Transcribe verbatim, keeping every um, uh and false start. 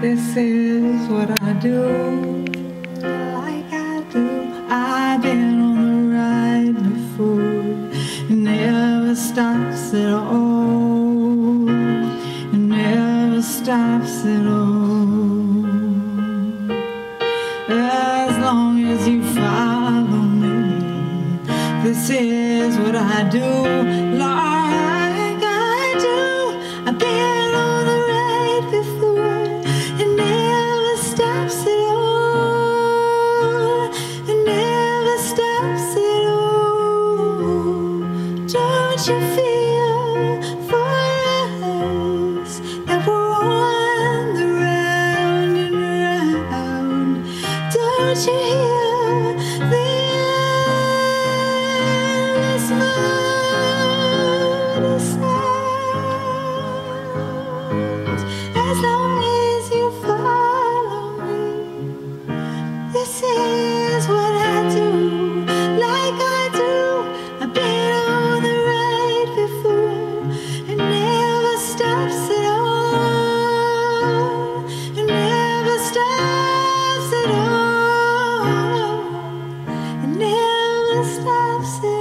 This is what I do, like I do. I've been on the ride before. It never stops at all. It never stops at all. As long as you follow me, this is what I do, Lord. You feel for us that we're on the round and round? Don't you hear the endless motor sounds? As long as you follow me, this is what I do, like I do. I've been I've said